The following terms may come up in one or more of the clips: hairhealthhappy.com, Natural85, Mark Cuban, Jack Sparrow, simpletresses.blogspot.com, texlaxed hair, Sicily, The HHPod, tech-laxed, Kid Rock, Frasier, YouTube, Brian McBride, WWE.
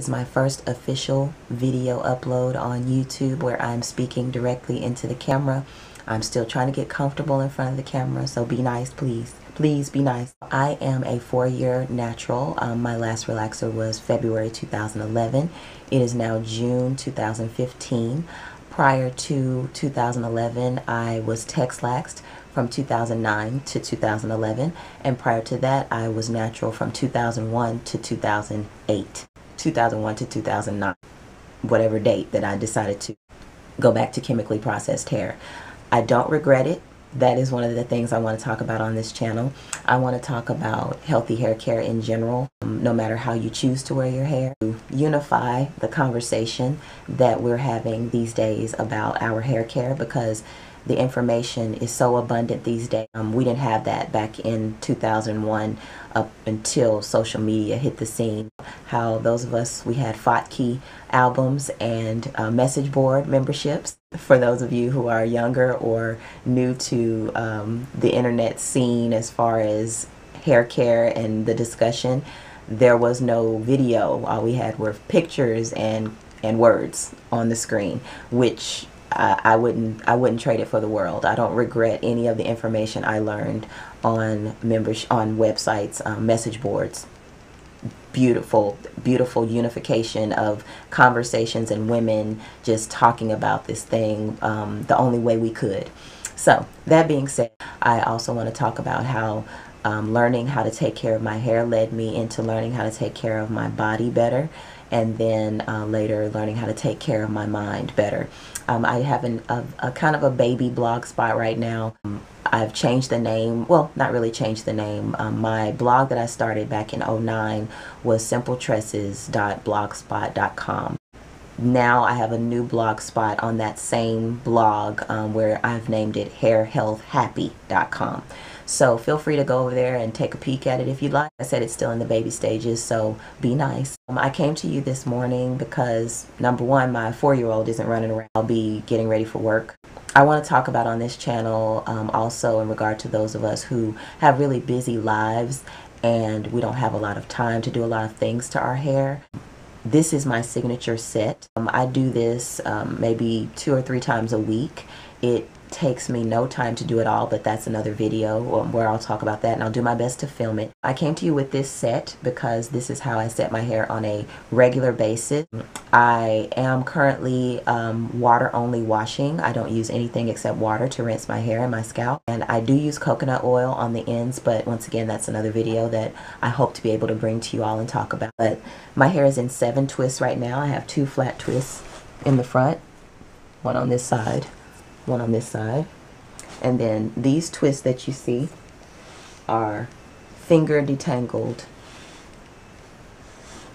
This is my first official video upload on YouTube where I'm speaking directly into the camera. I'm still trying to get comfortable in front of the camera, so be nice, please. Please be nice. I am a 4-year natural. My last relaxer was February 2011. It is now June 2015. Prior to 2011, I was tex-laxed from 2009 to 2011. And prior to that, I was natural from 2001 to 2008. 2001 to 2009, whatever date that I decided to go back to chemically processed hair. I don't regret it. That is one of the things I want to talk about on this channel. I want to talk about healthy hair care in general, no matter how you choose to wear your hair, to unify the conversation that we're having these days about our hair care, because the information is so abundant these days. We didn't have that back in 2001 up until social media hit the scene. How those of us, we had Fotkey albums and message board memberships. For those of you who are younger or new to the internet scene as far as hair care and the discussion, there was no video. All we had were pictures and words on the screen, which I wouldn't trade it for the world. I don't regret any of the information I learned on websites, message boards. Beautiful, beautiful unification of conversations and women just talking about this thing the only way we could. So that being said, I also want to talk about how learning how to take care of my hair led me into learning how to take care of my body better, and then later learning how to take care of my mind better. I have a kind of a baby blog spot right now. I've changed the name, well, not really changed the name. My blog that I started back in 2009 was simpletresses.blogspot.com. Now I have a new blog spot on that same blog where I've named it hairhealthhappy.com. So feel free to go over there and take a peek at it if you'd like. I said it's still in the baby stages, so be nice. I came to you this morning because, number one, my 4-year-old isn't running around. I'll be getting ready for work. I want to talk about on this channel also in regard to those of us who have really busy lives and we don't have a lot of time to do a lot of things to our hair. This is my signature set. I do this maybe 2 or 3 times a week. It takes me no time to do it all, but that's another video where I'll talk about that, and I'll do my best to film it. I came to you with this set because this is how I set my hair on a regular basis. I am currently water only washing. I don't use anything except water to rinse my hair and my scalp, and I do use coconut oil on the ends, but once again, that's another video that I hope to be able to bring to you all and talk about. But my hair is in 7 twists right now. I have 2 flat twists in the front, one on this side, one on this side, and then these twists that you see are finger detangled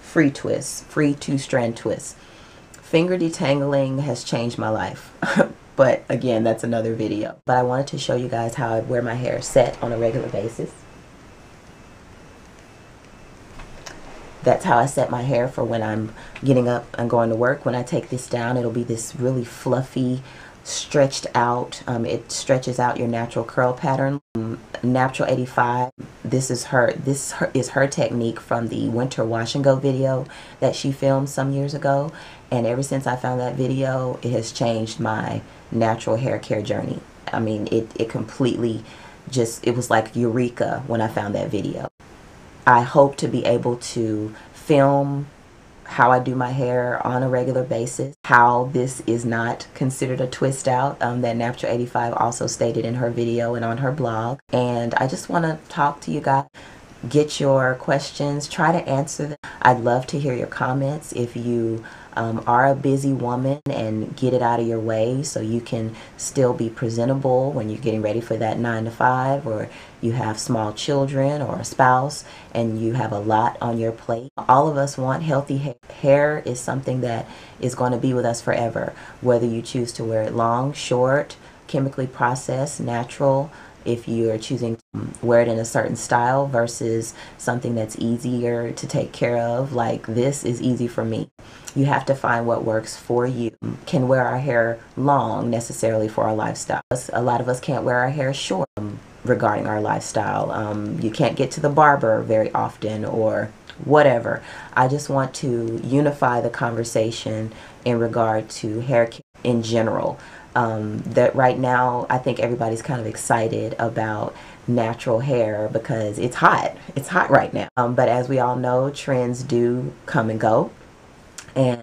free twists, free 2-strand twists. Finger detangling has changed my life, but again, that's another video. But I wanted to show you guys how I wear my hair set on a regular basis. That's how I set my hair for when I'm getting up and going to work. When I take this down, it'll be this really fluffy, stretched out. It stretches out your natural curl pattern. Natural85, this is her technique from the winter wash and go video that she filmed some years ago, and ever since I found that video, it has changed my natural hair care journey. I mean, it completely just, it was like eureka when I found that video. I hope to be able to film how I do my hair on a regular basis, how this is not considered a twist out that Natural85 also stated in her video and on her blog. And I just want to talk to you guys, get your questions, try to answer them. I'd love to hear your comments if you are a busy woman and get it out of your way so you can still be presentable when you're getting ready for that 9-to-5, or you have small children or a spouse and you have a lot on your plate. All of us want healthy hair. Hair is something that is going to be with us forever, whether you choose to wear it long, short, chemically processed, natural, if you're choosing to wear it in a certain style versus something that's easier to take care of, like this is easy for me. You have to find what works for you. Can wear our hair long necessarily for our lifestyle. A lot of us can't wear our hair short regarding our lifestyle. You can't get to the barber very often, or whatever. I just want to unify the conversation in regard to hair care in general. That right now, I think everybody's kind of excited about natural hair because it's hot. It's hot right now. But as we all know, trends do come and go. And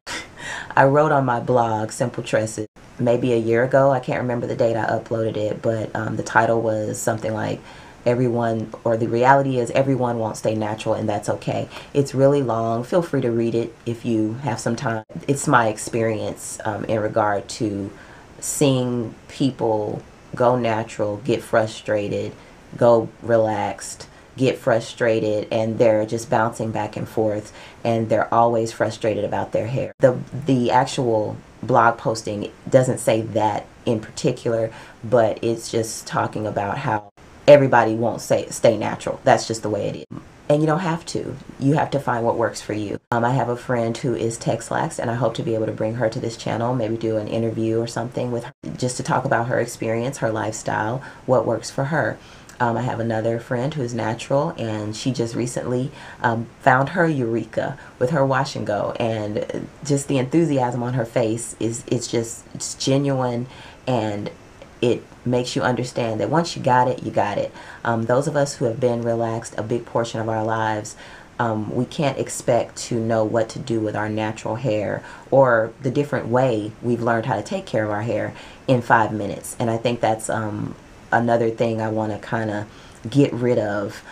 I wrote on my blog, Simple Tresses, maybe a year ago. I can't remember the date I uploaded it, but the title was something like everyone, or the reality is everyone won't stay natural, and that's okay. It's really long. Feel free to read it if you have some time. It's my experience in regard to seeing people go natural, get frustrated, go relaxed, get frustrated, and they're just bouncing back and forth, and they're always frustrated about their hair. The actual blog posting doesn't say that in particular, but it's just talking about how everybody won't stay natural. That's just the way it is. And you don't have to. You have to find what works for you. I have a friend who is tech-lax, and I hope to be able to bring her to this channel, maybe do an interview or something with her, just to talk about her experience, her lifestyle, what works for her. I have another friend who's natural, and she just recently found her eureka with her wash and go, and just the enthusiasm on her face it's genuine, and it makes you understand that once you got it, you got it. Those of us who have been relaxed a big portion of our lives, we can't expect to know what to do with our natural hair or the different way we've learned how to take care of our hair in 5 minutes. And I think that's another thing I want to kind of get rid of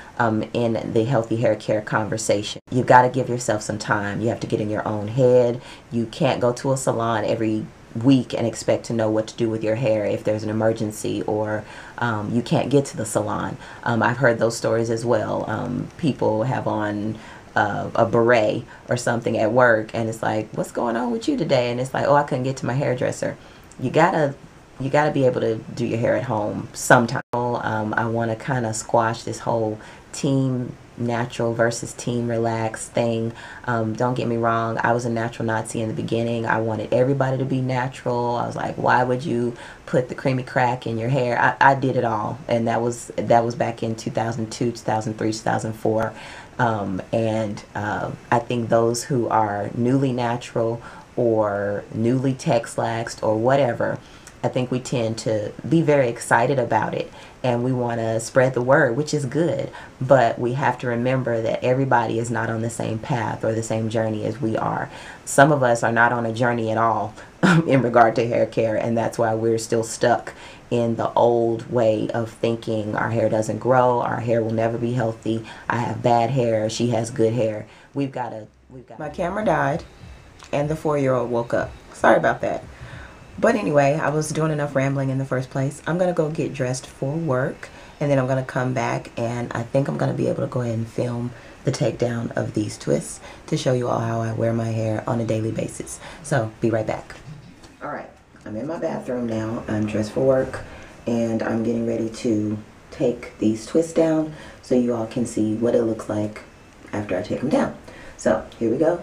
in the healthy hair care conversation. You've got to give yourself some time. You have to get in your own head. You can't go to a salon every week and expect to know what to do with your hair if there's an emergency, or you can't get to the salon. I've heard those stories as well. People have on a beret or something at work, and it's like, what's going on with you today? And it's like, oh, I couldn't get to my hairdresser. You gotta be able to do your hair at home sometime. I want to kind of squash this whole team natural versus team relaxed thing. Don't get me wrong, I was a natural Nazi in the beginning. I wanted everybody to be natural. I was like, why would you put the creamy crack in your hair? I did it all, and that was back in 2002, 2003, 2004. I think those who are newly natural or newly tech-laxed or whatever, I think we tend to be very excited about it, and we want to spread the word, which is good, but we have to remember that everybody is not on the same path or the same journey as we are. Some of us are not on a journey at all in regard to hair care, and that's why we're still stuck in the old way of thinking. Our hair doesn't grow, our hair will never be healthy, I have bad hair, she has good hair. My camera died, and the 4-year-old woke up. Sorry about that. But anyway, I was doing enough rambling in the first place. I'm going to go get dressed for work, and then I'm going to come back, and I think I'm going to be able to go ahead and film the takedown of these twists to show you all how I wear my hair on a daily basis. So, be right back. Alright, I'm in my bathroom now. I'm dressed for work, and I'm getting ready to take these twists down so you all can see what it looks like after I take them down. So, here we go.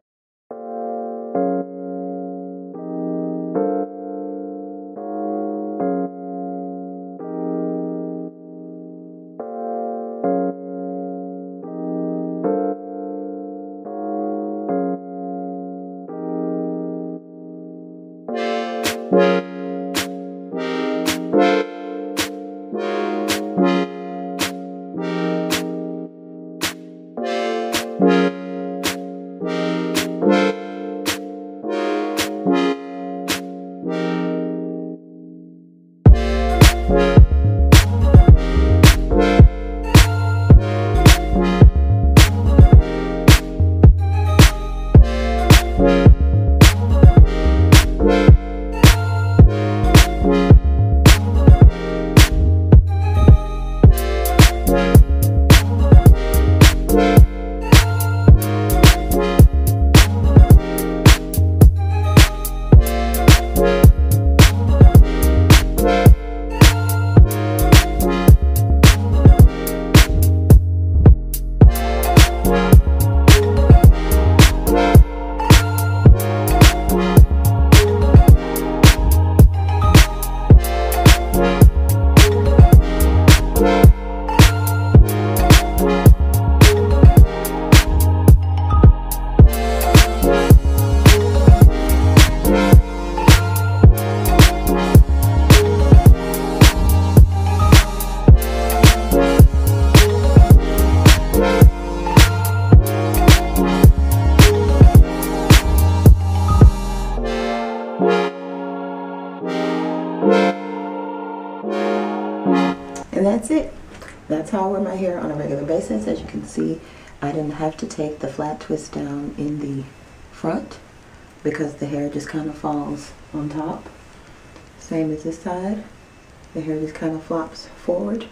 That's how I wear my hair on a regular basis. As you can see, I didn't have to take the flat twist down in the front because the hair just kind of falls on top. Same as this side. The hair just kind of flops forward,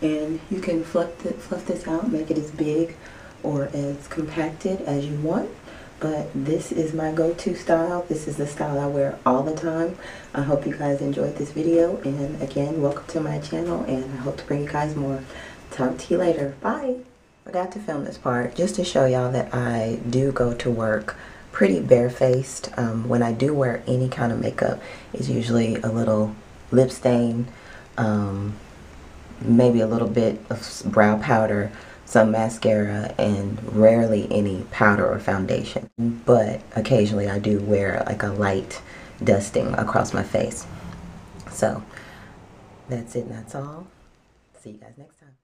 and you can fluff this out, make it as big or as compacted as you want. But this is my go-to style. This is the style I wear all the time. I hope you guys enjoyed this video, and again, welcome to my channel, and I hope to bring you guys more. Talk to you later. Bye. Forgot to film this part just to show y'all that I do go to work pretty barefaced. When I do wear any kind of makeup, it's usually a little lip stain, maybe a little bit of brow powder, some mascara, and rarely any powder or foundation. But occasionally I do wear like a light dusting across my face. So that's it and that's all. See you guys next time.